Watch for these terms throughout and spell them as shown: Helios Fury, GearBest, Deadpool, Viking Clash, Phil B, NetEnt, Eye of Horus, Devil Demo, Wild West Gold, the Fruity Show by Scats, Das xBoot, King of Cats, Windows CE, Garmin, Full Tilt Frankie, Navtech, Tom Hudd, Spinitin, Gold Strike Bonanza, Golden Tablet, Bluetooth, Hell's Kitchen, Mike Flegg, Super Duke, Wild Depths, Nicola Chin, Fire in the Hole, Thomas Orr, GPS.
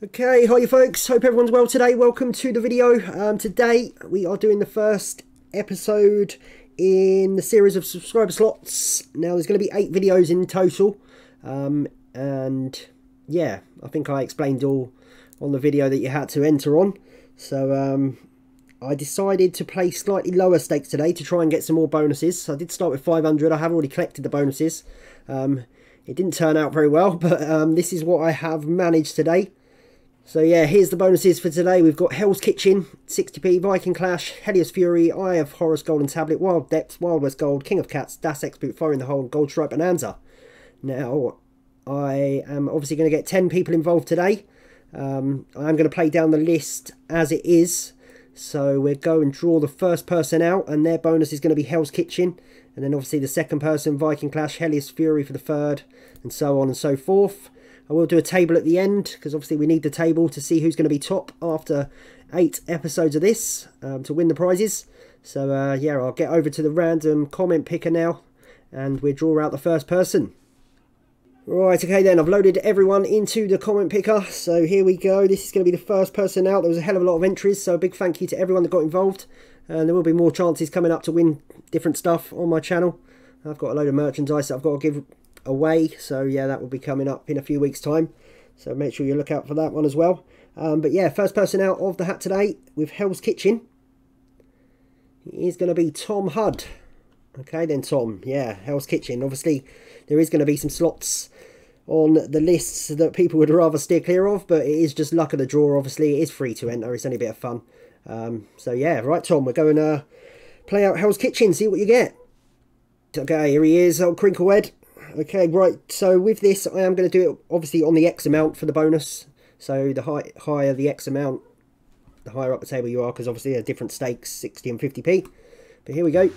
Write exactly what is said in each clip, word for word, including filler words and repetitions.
Okay, hi folks, hope everyone's well today. Welcome to the video. Um, today we are doing the first episode in the series of subscriber slots. Now there's going to be eight videos in total, um, and yeah, I think I explained all on the video that you had to enter on. So um, I decided to play slightly lower stakes today to try and get some more bonuses. So I did start with five hundred, I have already collected the bonuses. Um, it didn't turn out very well, but um, this is what I have managed today. So yeah, here's the bonuses for today. We've got Hell's Kitchen, sixty p, Viking Clash, Helios Fury, Eye of Horus, Golden Tablet, Wild Depths, Wild West Gold, King of Cats, Das xBoot, Fire in the Hole, and Gold Strike Bonanza. Now, I am obviously going to get ten people involved today. Um, I'm going to play down the list as it is. So we'll go and draw the first person out, and their bonus is going to be Hell's Kitchen. And then obviously the second person, Viking Clash, Helios Fury for the third, and so on and so forth. I will do a table at the end, because obviously we need the table to see who's going to be top after eight episodes of this um, to win the prizes. So uh, yeah, I'll get over to the random comment picker now, and we'll draw out the first person. Right, okay then, I've loaded everyone into the comment picker, so here we go. This is going to be the first person out. There was a hell of a lot of entries, so a big thank you to everyone that got involved. And there will be more chances coming up to win different stuff on my channel. I've got a load of merchandise that I've got to give away, so yeah, that will be coming up in a few weeks time, so make sure you look out for that one as well. Um, but yeah, first person out of the hat today with Hell's Kitchen is going to be Tom Hudd. Okay then, Tom, yeah, Hell's Kitchen. Obviously there is going to be some slots on the lists that people would rather steer clear of, but it is just luck of the draw. Obviously it is free to enter, it's only a bit of fun. Um, so yeah, right Tom, we're going to uh, play out Hell's Kitchen, see what you get. Okay, here he is, old Crinklehead. Okay, right, so with this, I am going to do it, obviously, on the X amount for the bonus. So the high, higher the X amount, the higher up the table you are, because obviously there are different stakes, sixty and fifty p. But here we go.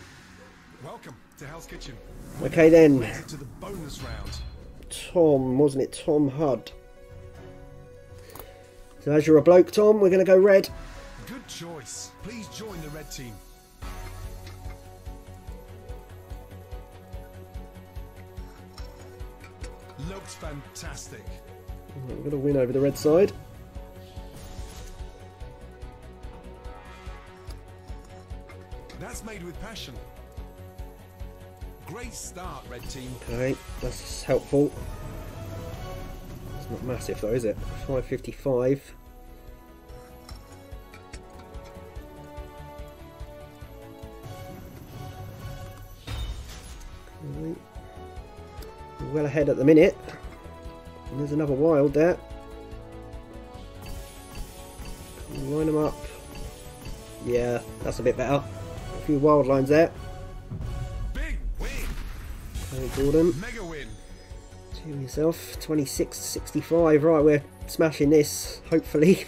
Welcome to Hell's Kitchen. Okay then. To the bonus round. Tom, wasn't it? Tom Hudd. So as you're a bloke, Tom, we're going to go red. Good choice. Please join the red team. Looks fantastic. We're going to win over the red side. That's made with passion. Great start, red team. Okay, that's helpful. It's not massive though, is it? five fifty-five. Okay. Well ahead at the minute, and there's another wild there. Line them up. Yeah, that's a bit better. A few wild lines there. Big win. Okay, Gordon. Mega win. Do yourself. Twenty-six sixty-five. Right, we're smashing this. Hopefully.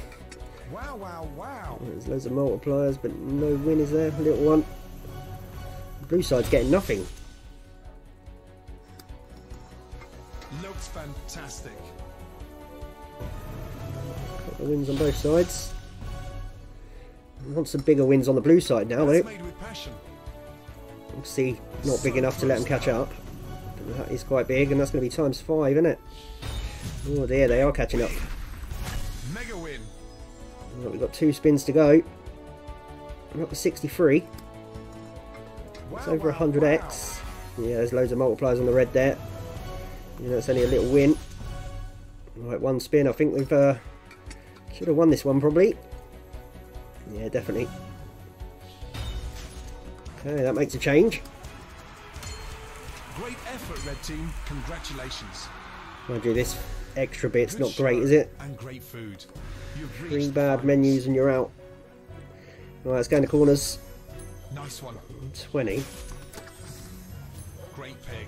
Wow! Wow! Wow! There's loads of multipliers, but no win is there. Little one. The blue side's getting nothing. Looks fantastic. Got the wins on both sides. We want some bigger wins on the blue side now, though. Obviously, not big enough to let them catch up. But that is quite big, and that's going to be times five, isn't it? Oh dear, they are catching up. Mega win. Right, we've got two spins to go. We're up to sixty-three. It's over one hundred x. Yeah, there's loads of multipliers on the red there. You know, it's only a little win. Right, one spin. I think we've uh, should have won this one probably. Yeah, definitely. Okay, that makes a change. Great effort, red team. Congratulations. Mind you, this extra bit's not great, is it? And great food. Three bad menus and you're out. Right, let's go in the corners. Nice one. Twenty. Great pig.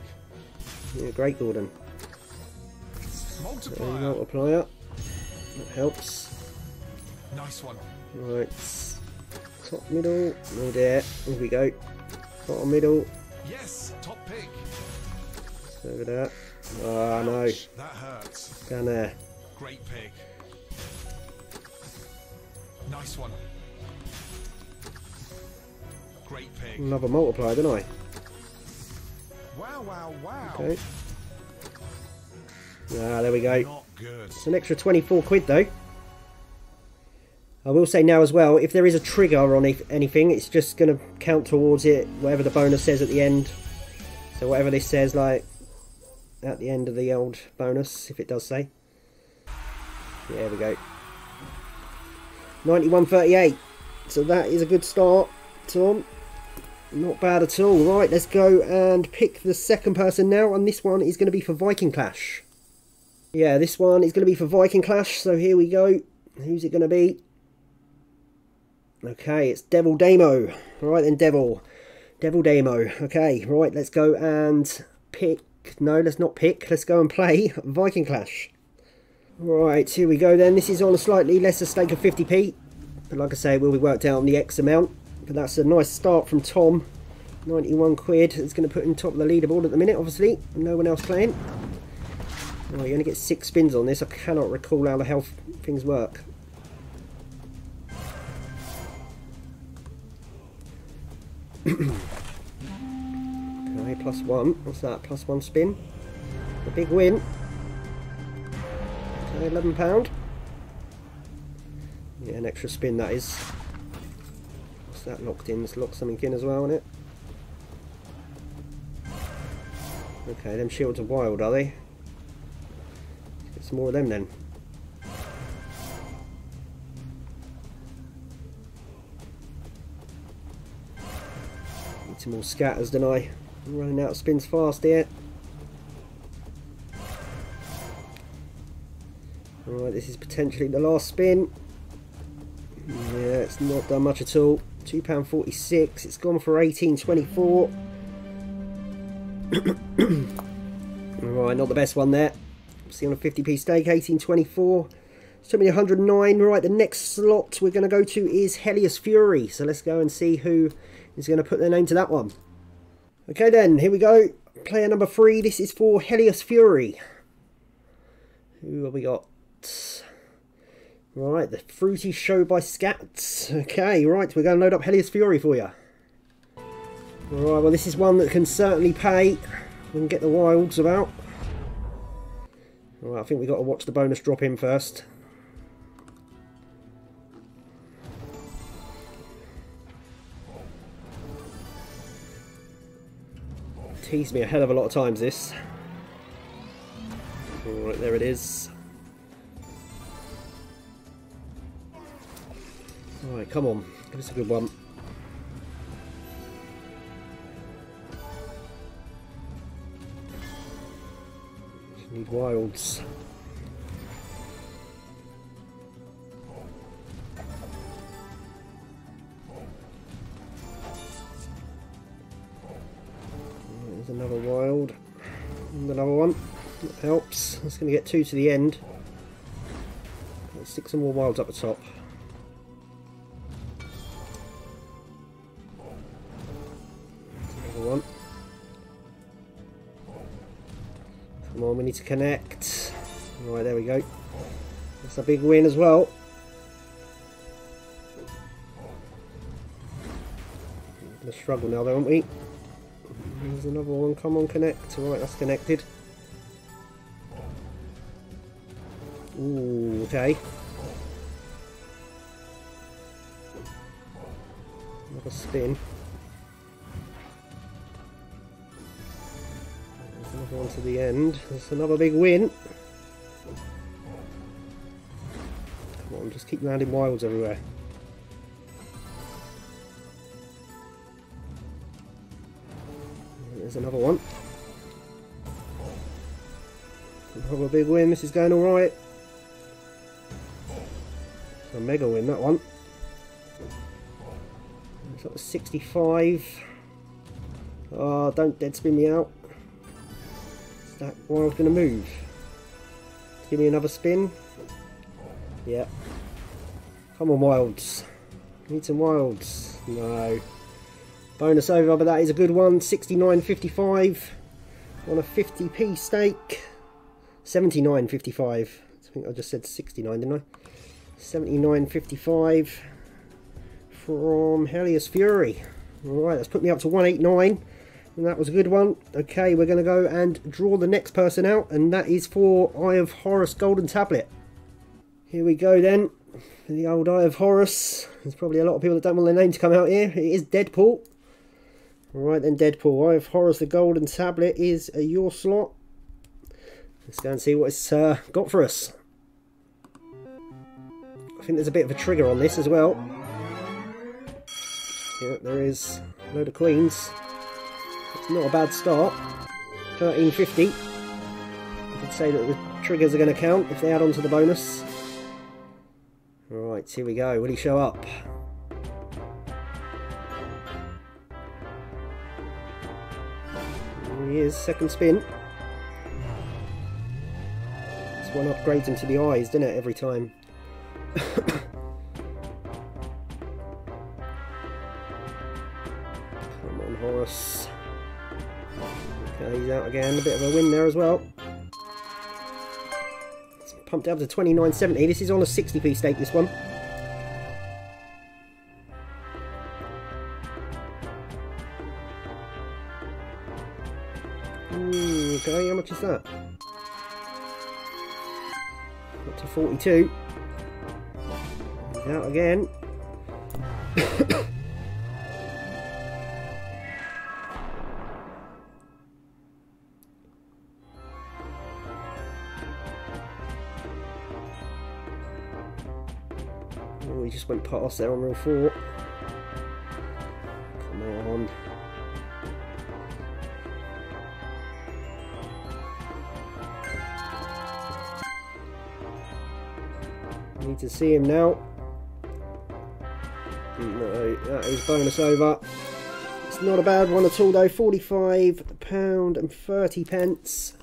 Yeah, great, Gordon. Multiplier. Multiplier. That helps. Nice one. Right. Top middle. Oh dear. Here we go. Bottom middle. Yes. Top pick. Over that. Oh no. That hurts. Down there. Great pick. Nice one. Great pick. Another multiplier, didn't I? Wow! Wow! Wow! Okay. Ah, there we go. Not good. It's an extra twenty-four quid though. I will say now as well, if there is a trigger on anything, it's just going to count towards it, whatever the bonus says at the end. So whatever this says, like, at the end of the old bonus, if it does say. Yeah, there we go. ninety-one thirty-eight. So that is a good start, Tom. Not bad at all. Right, let's go and pick the second person now, and this one is going to be for Viking Clash. Yeah, this one is going to be for Viking Clash, so here we go. Who's it going to be? Okay, it's Devil Demo. Right then, Devil. Devil Demo. Okay, right, let's go and pick... No, let's not pick. Let's go and play Viking Clash. Right, here we go then. This is on a slightly lesser stake of fifty p. But like I say, it will be worked out on the X amount. But that's a nice start from Tom. ninety-one quid. It's going to put him top of the leaderboard at the minute, obviously. No one else playing. Oh, you're going to get six spins on this. I cannot recall how the hell things work. Okay, plus one. What's that? Plus one spin. A big win. Okay, eleven pound. Yeah, an extra spin that is. What's that locked in? Let's lock something in as well, isn't it? Okay, them shields are wild, are they? Let's get some more of them then. Some more scatters than I. I'm running out of spins fast here. Alright, this is potentially the last spin. Yeah, it's not done much at all. two pound forty-six, it's gone for eighteen twenty-four. Alright, not the best one there. See on a fifty p stake, eighteen twenty-four. It's took me one hundred and nine. Right, the next slot we're going to go to is Helios Fury. So let's go and see who is going to put their name to that one. Okay then, here we go. Player number three. This is for Helios Fury. Who have we got? Right, the Fruity Show by Scats. Okay, right, we're going to load up Helios Fury for you. Alright, well this is one that can certainly pay. We can get the wilds about. Alright, I think we've got to watch the bonus drop in first. Teased me a hell of a lot of times this. Alright, there it is. Alright, come on. Give us a good one. Just need wilds. Another wild, another one, that helps. That's going to get two to the end. Let's stick some more wilds up the top. Another one. Come on, we need to connect. Alright, there we go. That's a big win as well. We're going to struggle now, though, aren't we? There's another one, come on, connect. Alright, that's connected. Ooh, okay. Another spin. There's another one to the end. That's another big win. Come on, just keep landing wilds everywhere. Another one. Another big win. This is going alright. A mega win, that one. It's up to sixty-five. Oh, don't dead spin me out. Is that wild going to move? Give me another spin. Yeah. Come on, wilds. Need some wilds. No. Bonus over, but that is a good one. sixty-nine fifty-five on a fifty p stake. seventy-nine fifty-five. I think I just said sixty-nine, didn't I? seventy-nine fifty-five from Helios Fury. Alright, that's put me up to one eighty-nine. And that was a good one. Okay, we're going to go and draw the next person out. And that is for Eye of Horus Golden Tablet. Here we go then. the old Eye of Horus. There's probably a lot of people that don't want their name to come out here. It is Deadpool. Alright then, Deadpool. Eye of Horus, the Golden Tablet, is your slot. Let's go and see what it's uh, got for us. I think there's a bit of a trigger on this as well. Yeah, there is a load of queens. It's not a bad start. thirteen fifty. I could say that the triggers are going to count if they add on to the bonus. Alright, here we go. Will he show up? Here he is, second spin. This one upgrades him to the eyes, doesn't it, every time? Come on, Horus. Okay, he's out again. A bit of a win there as well. It's pumped up to twenty-nine seventy. This is on a sixty p stake, this one. Ooh, okay, how much is that? Up to forty-two. Out again. Oh, he just went past there on reel four. Come on. I need to see him now. No, that is bonus over. It's not a bad one at all though. forty-five pounds and thirty pence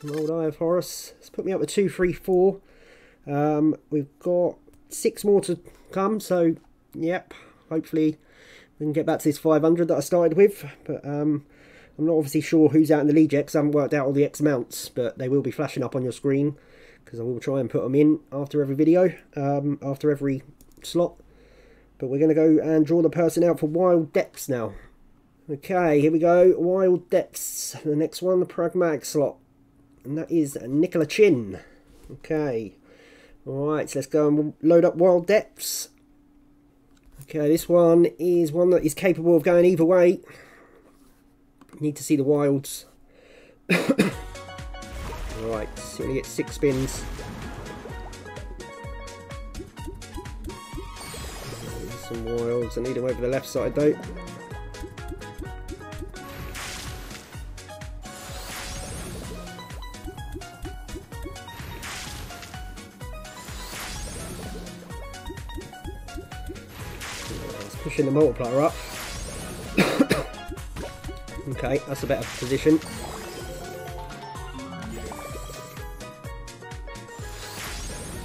from old Eye of Horus. It's put me up to two three four. Um, we've got six more to come, so yep, hopefully we can get back to this five hundred that I started with. But um, I'm not obviously sure who's out in the lead yet because I haven't worked out all the X amounts, but they will be flashing up on your screen because I will try and put them in after every video, um, after every slot. But we're going to go and draw the person out for Wild Depths now. Okay, here we go. Wild Depths. The next one, the pragmatic slot. And that is Nicola Chin. Okay. Alright, so let's go and load up Wild Depths. Okay, this one is one that is capable of going either way. Need to see the wilds. Alright, so we get six spins. Some wilds. I need them over the left side though. It's pushing the multiplier up. Okay, that's a better position.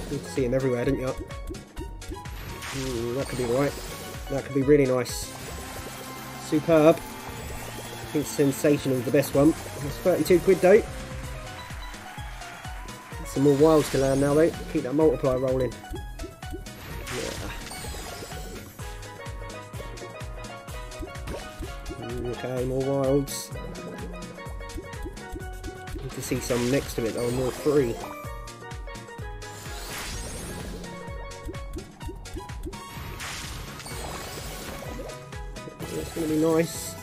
Good to see him everywhere, didn't you? Ooh, that could be right. That could be really nice. Superb. I think Sensational is the best one. It's thirty-two quid though. Some more wilds to land now though. Keep that multiplier rolling. Yeah. Ooh, okay, more wilds. Need to see some next to it though, more free. Nice.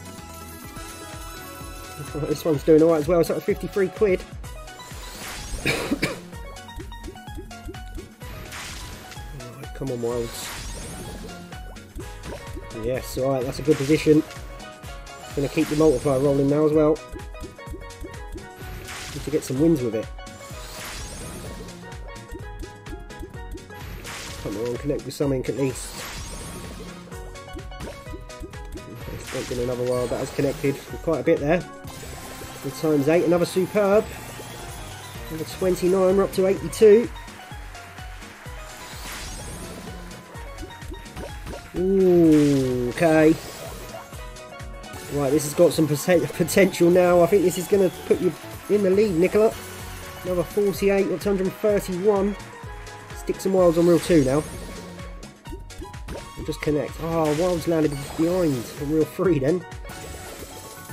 Right, this one's doing alright as well. It's up to fifty-three quid. Right, come on, wilds. Yes, alright, that's a good position. It's going to keep the multiplier rolling now as well. Need to get some wins with it. Come on, connect with something at least. In another wild that has connected quite a bit there. Good times eight, another superb. Another twenty-nine, we're up to eighty-two. Ooh, okay. Right, this has got some potential now. I think this is going to put you in the lead, Nicola. Another forty-eight, up to one hundred thirty-one. Stick some wilds on reel two now. Just connect. Oh, wilds landed behind from reel three then.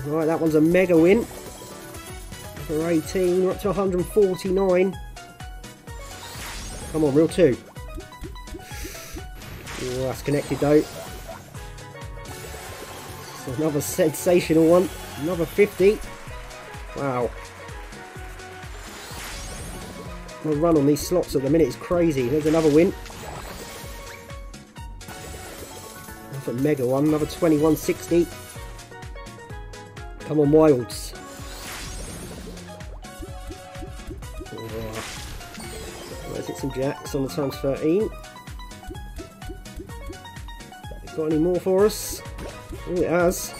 Right, that one's a mega win. For eighteen, we're up to one hundred forty-nine. Come on, reel two. Oh, that's connected though. It's another sensational one. Another fifty. Wow. The run on these slots at the minute is crazy. There's another win. Another mega one. Another twenty-one sixty. Come on, Wilds. Let's hit some jacks on the times thirteen. Got any more for us? Oh, it has.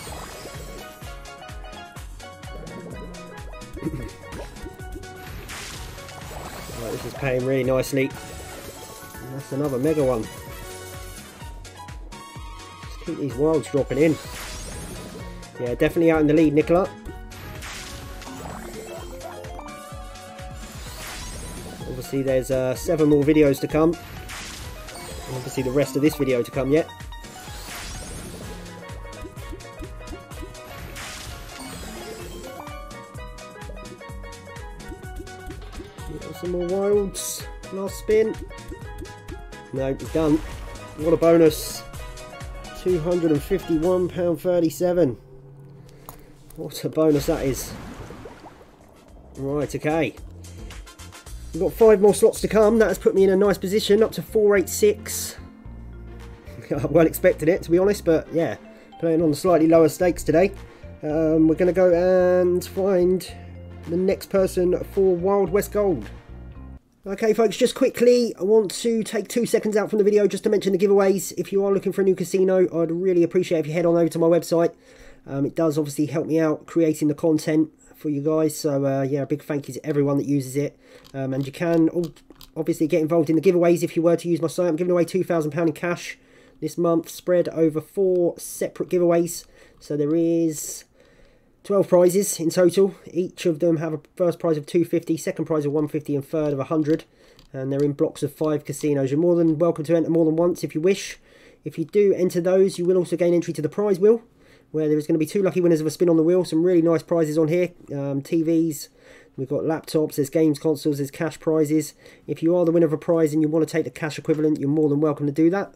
Right, this is paying really nicely. And that's another mega one. Just keep these wilds dropping in. Yeah, definitely out in the lead, Nicola. Obviously, there's uh, seven more videos to come. And obviously, the rest of this video to come yet. Some more wilds. Last spin. No, it's done. What a bonus. two hundred and fifty-one pounds thirty-seven. What a bonus that is. Right, okay. We've got five more slots to come. That has put me in a nice position, up to four eighty-six. I well expected it, to be honest, but yeah. Playing on slightly lower stakes today. Um, we're going to go and find the next person for Wild West Gold. Okay folks, just quickly, I want to take two seconds out from the video just to mention the giveaways. If you are looking for a new casino, I'd really appreciate if you head on over to my website. Um, it does obviously help me out creating the content for you guys, so uh, yeah, a big thank you to everyone that uses it. Um, and you can obviously get involved in the giveaways if you were to use my site. I'm giving away two thousand pounds in cash this month, spread over four separate giveaways. So there is twelve prizes in total. Each of them have a first prize of two hundred and fifty, second prize of one hundred and fifty and third of one hundred, and they're in blocks of five casinos. You're more than welcome to enter more than once if you wish. If you do enter those, you will also gain entry to the prize wheel, where there is going to be two lucky winners of a spin on the wheel. Some really nice prizes on here. um, T Vs, we've got laptops, there's games consoles, there's cash prizes. If you are the winner of a prize and you want to take the cash equivalent, you're more than welcome to do that.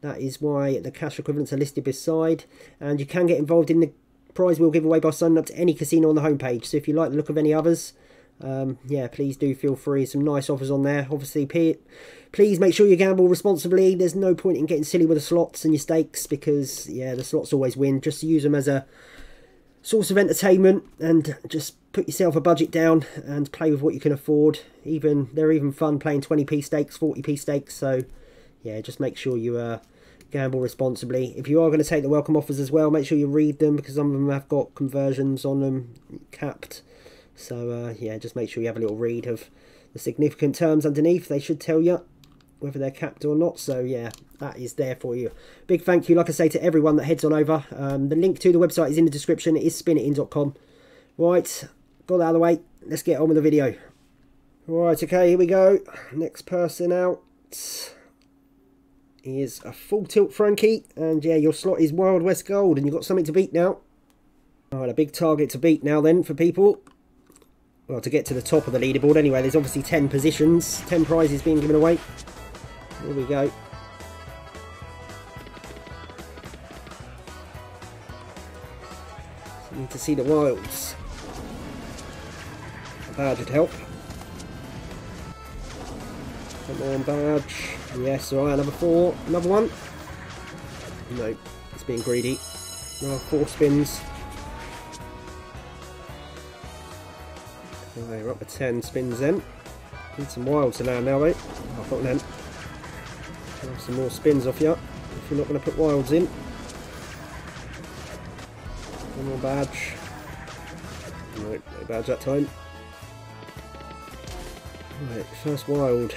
That is why the cash equivalents are listed beside, and you can get involved in the prize wheel giveaway by signing up to any casino on the homepage. So if you like the look of any others, um, yeah, please do feel free. Some nice offers on there. Obviously, please make sure you gamble responsibly. There's no point in getting silly with the slots and your stakes, because yeah, the slots always win. Just use them as a source of entertainment, and just put yourself a budget down and play with what you can afford. Even they're even fun playing twenty p stakes, forty p stakes. So yeah, just make sure you uh gamble responsibly. If you are going to take the welcome offers as well, make sure you read them, because some of them have got conversions on them capped. So uh, yeah, just make sure you have a little read of the significant terms underneath. They should tell you whether they're capped or not. So yeah, that is there for you. Big thank you, like I say, to everyone that heads on over. Um, the link to the website is in the description. It is spinitin dot com. Right, got that out of the way. Let's get on with the video. Right, okay, here we go. Next person out is a Full Tilt Frankie, and yeah, your slot is Wild West Gold, and you've got something to beat now. Alright, a big target to beat now then for people. Well, to get to the top of the leaderboard anyway. There's obviously ten positions, ten prizes being given away. Here we go. So need to see the wilds. A badge would help. Come on, badge. Yes, alright, another four. Another one. No, it's being greedy. Another four spins. Alright, we're up to ten spins then. Need some wilds to land now, mate. Oh, fuck then. I'll have some more spins off you, if you're not going to put wilds in. One more badge. No, no badge that time. Alright, first wild.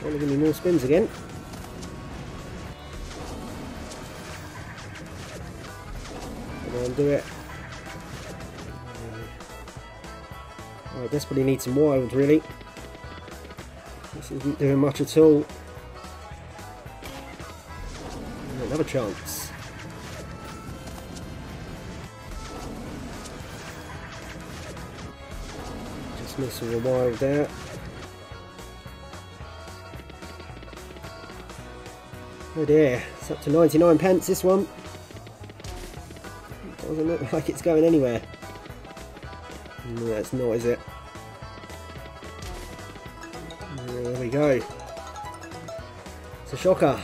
Probably going to be more spins again. Come on, do it. Oh, I desperately need some wilds, really. This isn't doing much at all. Another chance. dismissal of the Wild out. Oh dear, it's up to ninety-nine pence this one. It doesn't look like it's going anywhere. No, that's not, is it? There we go. It's a shocker.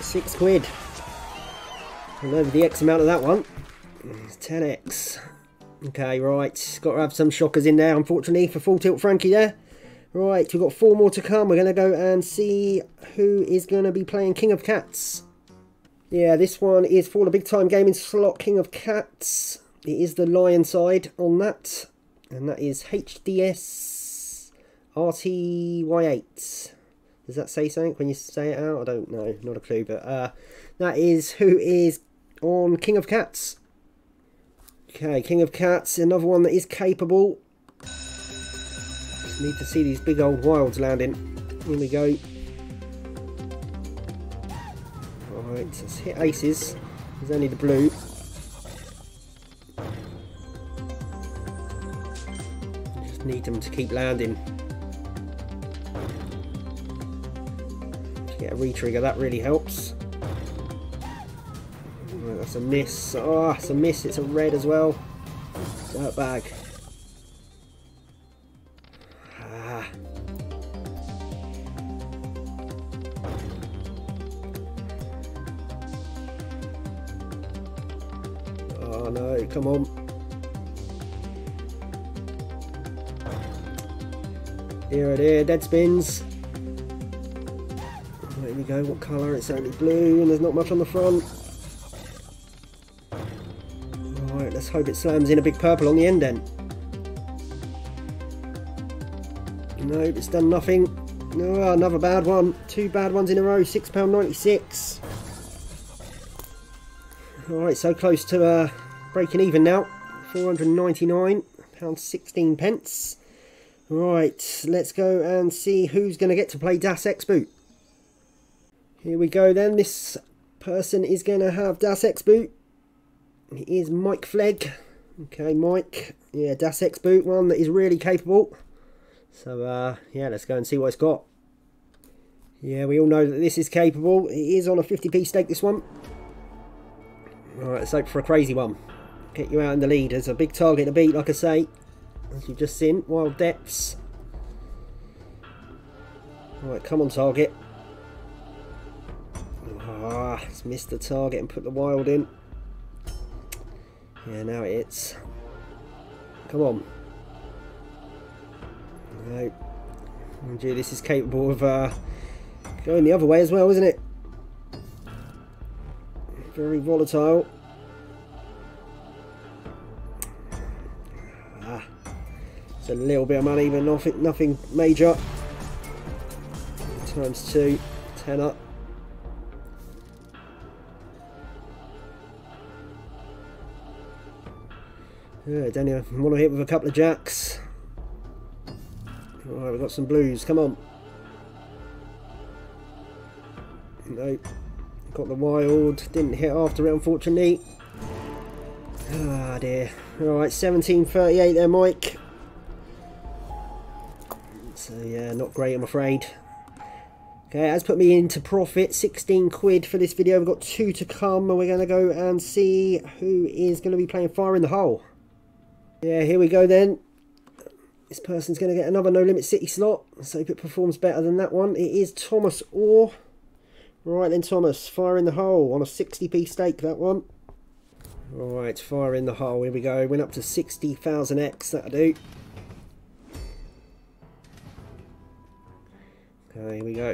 Six quid. And over the X amount of that one. ten X. Okay, right. Got to have some shockers in there, unfortunately, for Full Tilt Frankie there. Right, we've got four more to come. We're going to go and see who is going to be playing King of Cats. Yeah, this one is for the big time gaming slot, King of Cats. It is the Lion side on that. And that is H D S R T Y eight. Does that say something when you say it out? I don't know. Not a clue. But uh, that is who is on King of Cats. Okay, King of Cats. Another one that is capable. Need to see these big old wilds landing. Here we go. Alright, let's hit aces. There's only the blue. Just need them to keep landing. Get a re-trigger, that really helps. Right, that's a miss. Oh, it's a miss. It's a red as well. Dirt bag. Come on. Here it is, dead spins. There we go, what colour? It's only blue and there's not much on the front. Alright, let's hope it slams in a big purple on the end then. Nope, it's done nothing. Oh, another bad one. Two bad ones in a row, six pounds ninety-six. Alright, so close to uh, breaking even now, four hundred ninety-nine pounds sixteen pence. Right, let's go and see who's going to get to play Das xBoot. Here we go then, this person is going to have Das xBoot. It is Mike Flegg. Okay, Mike. Yeah, Das xBoot, one that is really capable. So, uh, yeah, let's go and see what it's got. Yeah, we all know that this is capable. It is on a fifty p stake, this one. Alright, let's hope for a crazy one. Get you out in the lead. There's a big target to beat, like I say, as you've just seen. Wild Depths. Alright, come on, target. Ah, it's missed the target and put the wild in. Yeah, now it hits. Come on. No. Oh, gee, this is capable of uh, going the other way as well, isn't it? Very volatile. Ah, it's a little bit of money, but nothing, nothing major. Times two, ten up. Yeah, don't even want to hit with a couple of jacks. Alright, we've got some blues, come on. Nope. Got the wild, didn't hit after it unfortunately. Ah dear. Alright, seventeen thirty-eight there, Mike. So yeah, not great I'm afraid. Okay, that's put me into profit, sixteen quid for this video. We've got two to come and we're going to go and see who is going to be playing Fire in the Hole. Yeah, here we go then. This person's going to get another No Limit City slot. Let's hope it performs better than that one. It is Thomas Orr. Right then, Thomas, Fire in the Hole on a sixty p stake, that one. Alright, Fire in the Hole, here we go. Went up to sixty thousand X, that'll do. Okay, here we go.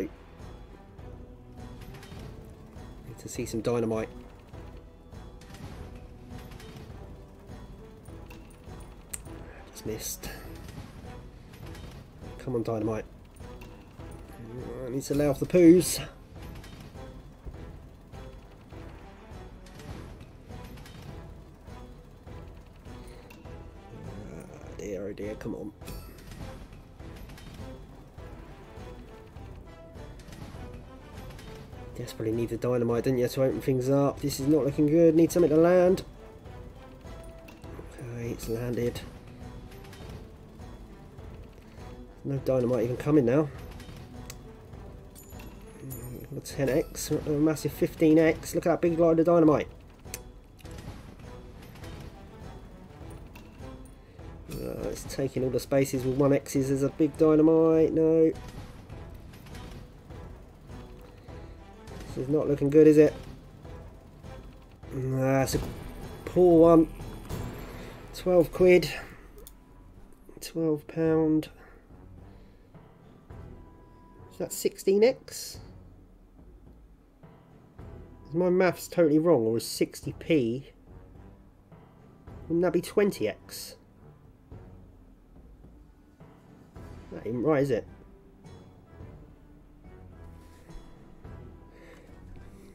Need to see some dynamite. Just missed. Come on, dynamite. I need to lay off the poos. Dear, come on. Desperately need the dynamite, didn't you, to open things up. This is not looking good. Need something to land. Okay, it's landed. No dynamite even coming now. A ten X, a massive fifteen X. Look at that big load of dynamite. Uh, it's taking all the spaces with one X's. There's a big dynamite. No. This is not looking good, is it? Nah, it's a poor one. twelve quid. twelve pound. Is that sixteen X? Is my maths totally wrong, or is sixty P? Wouldn't that be twenty X? That ain't right, is it?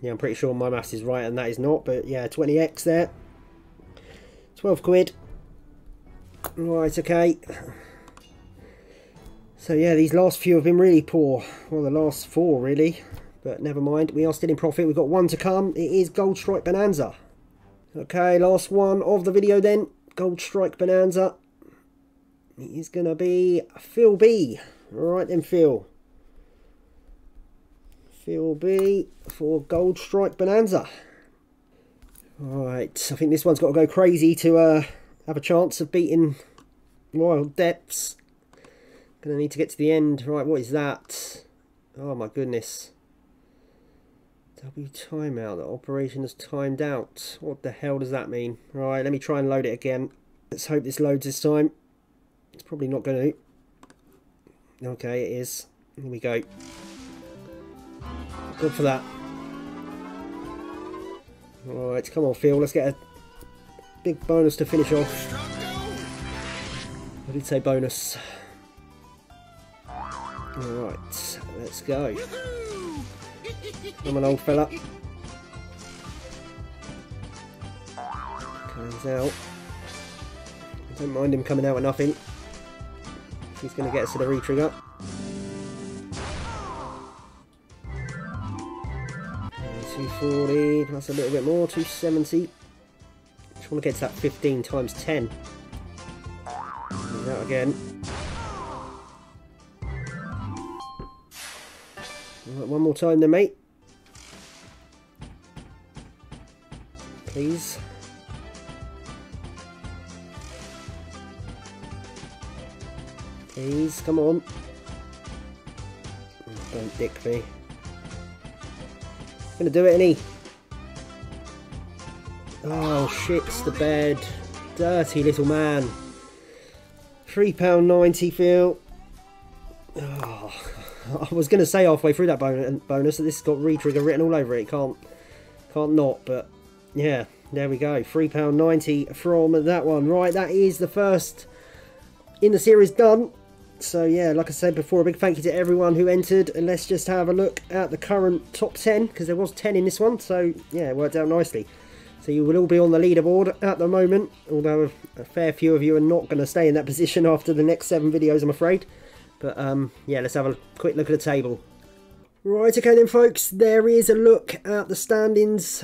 Yeah, I'm pretty sure my maths is right and that is not, but yeah, twenty X there. twelve quid. Right, okay. So yeah, these last few have been really poor. Well, the last four, really. But never mind, we are still in profit. We've got one to come. It is Gold Strike Bonanza. Okay, last one of the video then. Gold Strike Bonanza. It is going to be Phil B. Alright then, Phil. Phil B for Gold Strike Bonanza. Alright, I think this one's got to go crazy to uh, have a chance of beating Wild Depths. Going to need to get to the end. Right, what is that? Oh my goodness. W timeout. The operation is timed out. What the hell does that mean? Right, let me try and load it again. Let's hope this loads this time. It's probably not going to. Okay, it is. Here we go. Good for that. Alright, come on, Phil. Let's get a big bonus to finish off. I did say bonus. Alright, let's go. I'm an old fella. Comes out. I don't mind him coming out with nothing. He's going to get us to the re-trigger. two forty, plus a little bit more, two seventy. Just want to get to that fifteen times ten. Comes out again. Right, one more time then, mate. Please. Please, come on. Don't dick me. Gonna do it, ain't he? Oh, shits the bed. Dirty little man. three pound ninety, Phil. Oh, I was gonna say halfway through that bonus that this has got re-trigger written all over it. Can't, can't not, but... yeah, there we go. three pound ninety from that one. Right, that is the first in the series done. So yeah, like I said before, a big thank you to everyone who entered. And let's just have a look at the current top ten, because there was ten in this one. So yeah, it worked out nicely. So you will all be on the leaderboard at the moment, although a fair few of you are not going to stay in that position after the next seven videos, I'm afraid. But um, yeah, let's have a quick look at the table. Right, okay then, folks. There is a look at the standings.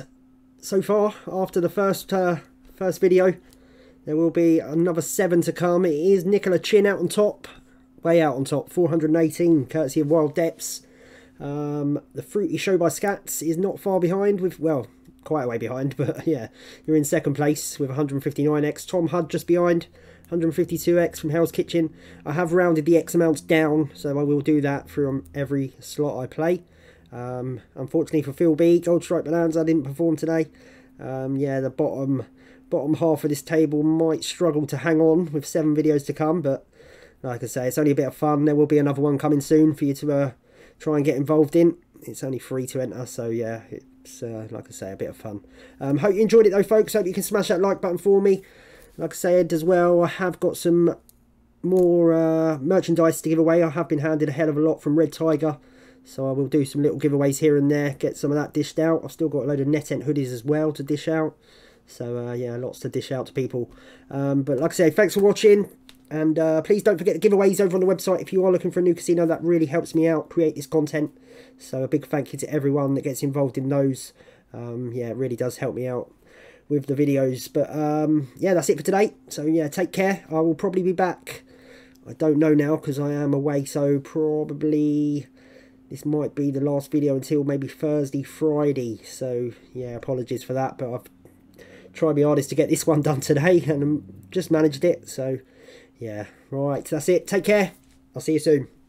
So far, after the first uh, first video, there will be another seven to come. It is Nicola Chin out on top, way out on top, four hundred and eighteen, courtesy of Wild Depths. Um, the Fruity Show by Scats is not far behind, with, well, quite a way behind, but yeah, you're in second place with one hundred and fifty-nine X. Tom Hudd just behind, one hundred and fifty-two X from Hell's Kitchen. I have rounded the X amounts down, so I will do that from every slot I play. Um, unfortunately for Phil B, Gold Strike Bonanza didn't perform today. Um, yeah, the bottom bottom half of this table might struggle to hang on with seven videos to come, but like I say, it's only a bit of fun. There will be another one coming soon for you to uh, try and get involved in. It's only free to enter, so yeah, it's uh, like I say, a bit of fun. Um, hope you enjoyed it though, folks. Hope you can smash that like button for me. Like I said as well, I have got some more uh, merchandise to give away. I have been handed a hell of a lot from Red Tiger. So I will do some little giveaways here and there, get some of that dished out. I've still got a load of NetEnt hoodies as well to dish out. So uh, yeah, lots to dish out to people. Um, but like I say, thanks for watching. And uh, please don't forget the giveaways over on the website if you are looking for a new casino. That really helps me out create this content. So a big thank you to everyone that gets involved in those. Um, yeah, it really does help me out with the videos. But um, yeah, that's it for today. So yeah, take care. I will probably be back I don't know now because I am away, so probably this might be the last video until maybe Thursday, Friday. So yeah, apologies for that, but I've tried my hardest to get this one done today and just managed it. So yeah, right, that's it. Take care. I'll see you soon.